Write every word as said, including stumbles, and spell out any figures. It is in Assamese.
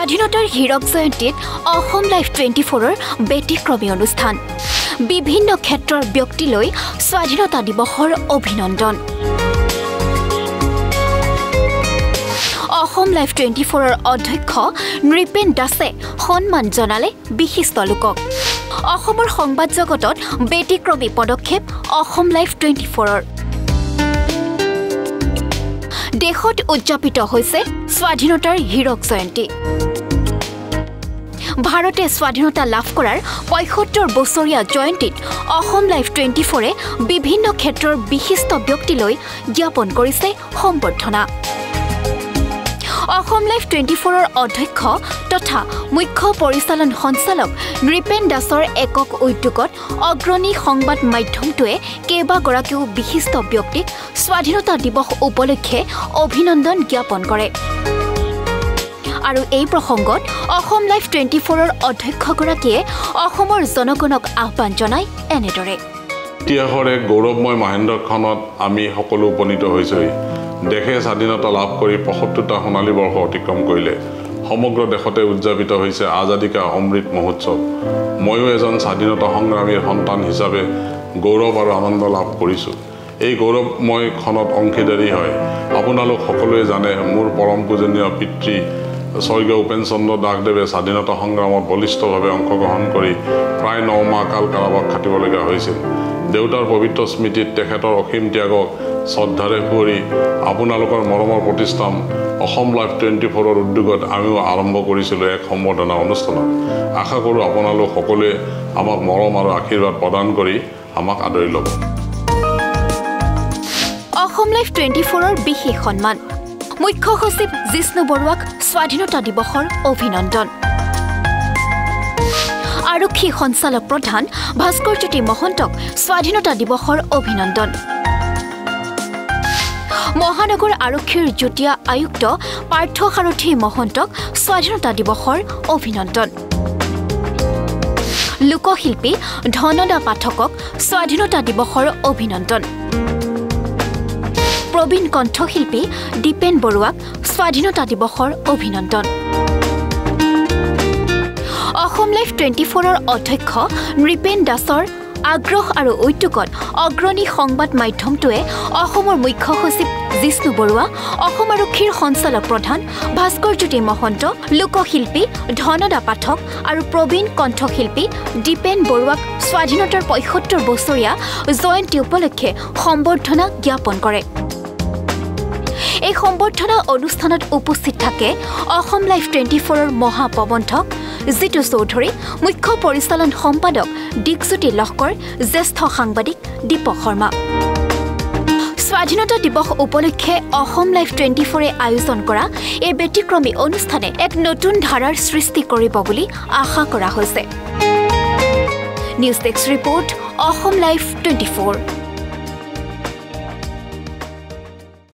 স্বাধীনতাৰ হীৰক জয়ন্তীত অসম লাইভ চৌবিশ ৰ ব্যতিক্ৰমী অনুষ্ঠান বিভিন্ন ক্ষেত্ৰৰ ব্যক্তিলৈ স্বাধীনতা দিৱসৰ অভিনন্দন অসম লাইভ চৌবিশ ৰ অধ্যক্ষ নৃপেন দাসে সন্মান জনালে বিশিষ্ট লোকক অসমৰ সংবাদ জগতত ব্যতিক্ৰমী পদক্ষেপ অসম লাইভ চৌবিশ ৰ দেশত উদযাপিত হৈছে স্বাধীনতাৰ হীৰক জয়ন্তী ভাৰতে স্বাধীনতা লাভ কৰাৰ পঁয়সত্তৰ বছৰীয়া জয়ন্তীত অসম লাইভ চৌবিশ ৰ বিভিন্ন ক্ষেত্ৰৰ বিশিষ্ট ব্যক্তিলৈ জ্ঞাপন কৰিছে সম্বৰ্ধনা অসম লাইভ চৌবিশ ৰ অধ্যক্ষ তথা মুখ্য পৰিচালন সঞ্চালক নৃপেন দাসৰ একক উদ্যোগত অগ্ৰণী সংবাদ মাধ্যমটোৱে কেইবাগৰাকীও বিশিষ্ট ব্যক্তিক স্বাধীনতা দিৱস উপলক্ষে অভিনন্দন জ্ঞাপন কৰে আৰু এই প্ৰসংগত অসম লাইভ চৌবিশ ৰ অধ্যক্ষগৰাকীয়ে অসমৰ জনগণক আহ্বান জনাই এনেদৰে ইতিহাসৰ এক গৌৰৱময় মহেন্দ্ৰখনত আমি সকলো উপনীত হৈছোঁ দেখে স্বাধীনতা লাভ কৰি পঁয়সত্তৰটা সোণালী বৰ্ষ অতিক্ৰম কৰিলে সমগ্ৰ দেশতে উদযাপিত হৈছে আজাদী কা অমৃত মহোৎসৱ ময়ো এজন স্বাধীনতা সংগ্ৰামীৰ সন্তান হিচাপে গৌৰৱ আৰু আনন্দ লাভ কৰিছো এই গৌৰৱময় খনত অংশীদাৰী হয় আপোনালোক সকলোৱে জানে মোৰ পৰম পূজনীয় পিতৃ স্বৰ্গীয় উপেন চন্দ্ৰ দাসদেৱে স্বাধীনতা সংগ্ৰামত বলিষ্ঠভাৱে অংশগ্ৰহণ কৰি প্ৰায় ন মাহ কাল কাৰাবাস খাটিবলগীয়া হৈছিল দেউতাৰ পবিত্ৰ স্মৃতিত তেখেতৰ অসীম ত্যাগক শ্ৰদ্ধাৰে ভৰি আপোনালোকৰ মৰমৰ প্ৰতিষ্ঠান অসম লাইভ চৌবিশ ৰ উদ্যোগত আমিও আৰম্ভ কৰিছিলোঁ এক সম্বৰ্ধনা অনুষ্ঠানত আশা কৰোঁ আপোনালোক সকলোৱে আমাক মৰম আৰু আশীৰ্বাদ প্ৰদান কৰি আমাক আদৰি ল'ব অসম লাইভ চৌবিশ ৰ বিশেষ সন্মান মুখ্য সচিব জিষ্ণু বৰুৱাক স্বাধীনতা দিৱসৰ অভিনন্দন আৰক্ষী সঞ্চালক প্ৰধান ভাস্কৰজ্যোতি মহন্তক স্বাধীনতা দিৱসৰ অভিনন্দন মহানগৰ আৰক্ষীৰ যুটীয়া আয়ুক্ত পাৰ্থ সাৰথী মহন্তক স্বাধীনতা দিৱসৰ অভিনন্দন লোকশিল্পী ধনদা পাঠকক স্বাধীনতা দিৱসৰ অভিনন্দন প্ৰবীণ কণ্ঠশিল্পী দীপেন বৰুৱাক স্বাধীনতা দিৱসৰ অভিনন্দন অসম লাইভ চৌবিশ ৰ অধ্যক্ষ নৃপেন দাসৰ আগ্ৰহ আৰু উদ্যোগত অগ্ৰণী সংবাদ মাধ্যমটোৱে অসমৰ মুখ্য সচিব জিষ্ণু বৰুৱা অসম আৰক্ষীৰ সঞ্চালক প্ৰধান ভাস্কৰজ্যোতি মহন্ত লোকশিল্পী ধনদা পাঠক আৰু প্ৰবীণ কণ্ঠশিল্পী দীপেন বৰুৱাক স্বাধীনতাৰ পঁয়সত্তৰ বছৰীয়া জয়ন্তী উপলক্ষে সম্বৰ্ধনা জ্ঞাপন কৰে এই সম্বৰ্ধনা অনুষ্ঠানত উপস্থিত থাকে অসম লাইভ চৌবিশ ৰ মহাপ্ৰবন্ধক জিতু চৌধুৰী মুখ্য পৰিচালন সম্পাদক দিগজ্যোতি লহকৰ জ্যেষ্ঠ সাংবাদিক দীপক শৰ্মা স্বাধীনতা দিৱস উপলক্ষে অসম লাইভ চৌবিশ ৰে আয়োজন কৰা এই ব্যতিক্ৰমী অনুষ্ঠানে এক নতুন ধাৰাৰ সৃষ্টি কৰিব বুলি আশা কৰা হৈছে news desk report Assam live চৌবিশ